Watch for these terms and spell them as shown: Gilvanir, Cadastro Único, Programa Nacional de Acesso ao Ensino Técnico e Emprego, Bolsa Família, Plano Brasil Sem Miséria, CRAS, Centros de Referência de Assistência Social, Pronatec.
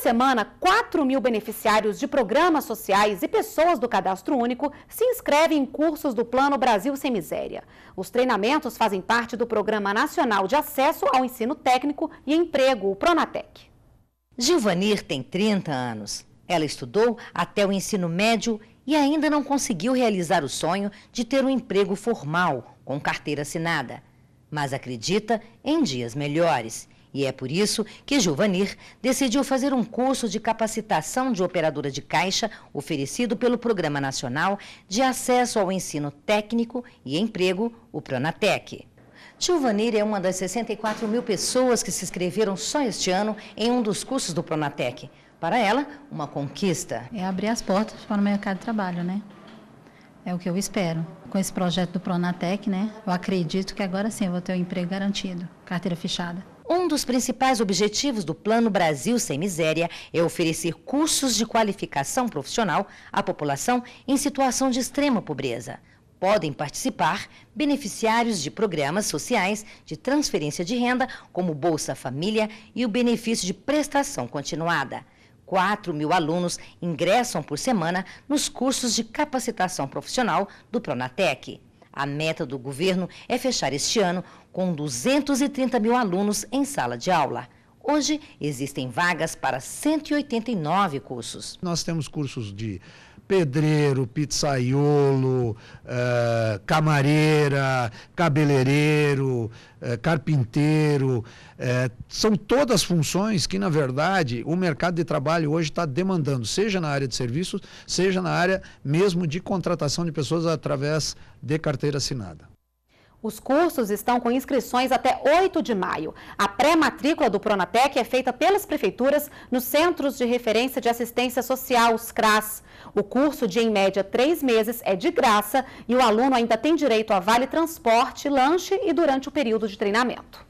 semana, 4 mil beneficiários de programas sociais e pessoas do Cadastro Único se inscrevem em cursos do Plano Brasil Sem Miséria. Os treinamentos fazem parte do Programa Nacional de Acesso ao Ensino Técnico e Emprego, o Pronatec. Gilvanir tem 30 anos. Ela estudou até o ensino médio e ainda não conseguiu realizar o sonho de ter um emprego formal, com carteira assinada. Mas acredita em dias melhores. E é por isso que Gilvanir decidiu fazer um curso de capacitação de operadora de caixa oferecido pelo Programa Nacional de Acesso ao Ensino Técnico e Emprego, o Pronatec. Gilvanir é uma das 64 mil pessoas que se inscreveram só este ano em um dos cursos do Pronatec. Para ela, uma conquista. É abrir as portas para o mercado de trabalho, né? É o que eu espero. Com esse projeto do Pronatec, né? Eu acredito que agora sim eu vou ter um emprego garantido, carteira fechada. Um dos principais objetivos do Plano Brasil Sem Miséria é oferecer cursos de qualificação profissional à população em situação de extrema pobreza. Podem participar beneficiários de programas sociais de transferência de renda, como Bolsa Família e o benefício de prestação continuada. 4 mil alunos ingressam por semana nos cursos de capacitação profissional do Pronatec. A meta do governo é fechar este ano com 230 mil alunos em sala de aula. Hoje, existem vagas para 189 cursos. Nós temos cursos de pedreiro, pizzaiolo, camareira, cabeleireiro, carpinteiro. São todas funções que, na verdade, o mercado de trabalho hoje está demandando, seja na área de serviços, seja na área mesmo de contratação de pessoas através de carteira assinada. Os cursos estão com inscrições até 8 de maio. A pré-matrícula do Pronatec é feita pelas prefeituras nos Centros de Referência de Assistência Social, os CRAS. O curso de, em média, 3 meses é de graça e o aluno ainda tem direito a vale transporte, lanche e durante o período de treinamento.